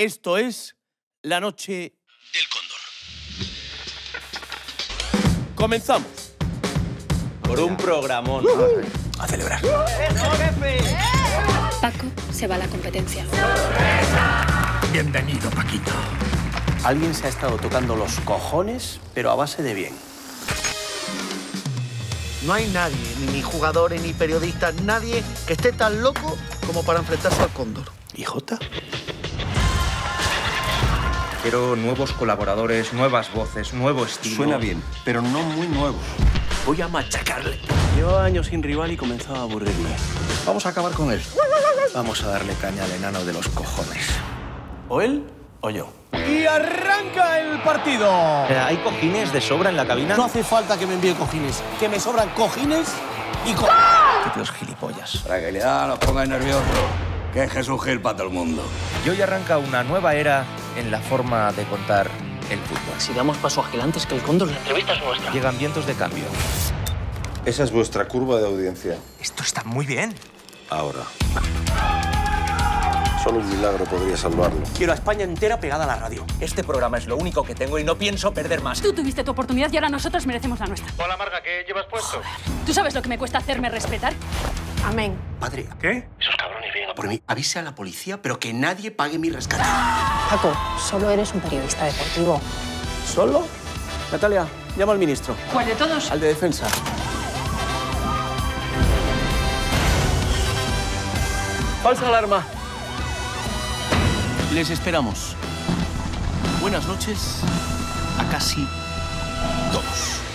Esto es La Noche del Cóndor. Comenzamos. Por un programón. A celebrar. Paco se va a la competencia. ¡Sorpresa! Bienvenido, Paquito. Alguien se ha estado tocando los cojones, pero a base de bien. No hay nadie, ni jugadores, ni periodistas, nadie que esté tan loco como para enfrentarse al cóndor. ¿Y Jota? Quiero nuevos colaboradores, nuevas voces, nuevo estilo. Suena bien, pero no muy nuevo. Voy a machacarle. Llevo años sin rival y comenzaba a aburrirme. Vamos a acabar con él. Vamos a darle caña al enano de los cojones. O él o yo. Y arranca el partido. ¿Hay cojines de sobra en la cabina? No hace falta que me envíe cojines. Que me sobran cojines y cojines. ¡Ah! Los gilipollas. Tranquilidad, los pongáis nerviosos. Que es Jesús Gil para todo el mundo. Y hoy arranca una nueva era en la forma de contar el fútbol. Si damos paso agilantes que el cóndor, la entrevista es nuestra. Llegan vientos de cambio. Esa es vuestra curva de audiencia. Esto está muy bien. Ahora. Solo un milagro podría salvarlo. Quiero a España entera pegada a la radio. Este programa es lo único que tengo y no pienso perder más. Tú tuviste tu oportunidad y ahora nosotros merecemos la nuestra. Hola, Marga, ¿qué llevas puesto? Joder. ¿Tú sabes lo que me cuesta hacerme respetar? Amén. Padre. ¿Qué? Esos cabrones vienen a por mí. Avise a la policía, pero que nadie pague mi rescate. Paco, solo eres un periodista deportivo. ¿Solo? Natalia, llama al ministro. ¿Cuál de todos? Al de defensa. Falsa alarma. Les esperamos. Buenas noches a casi todos.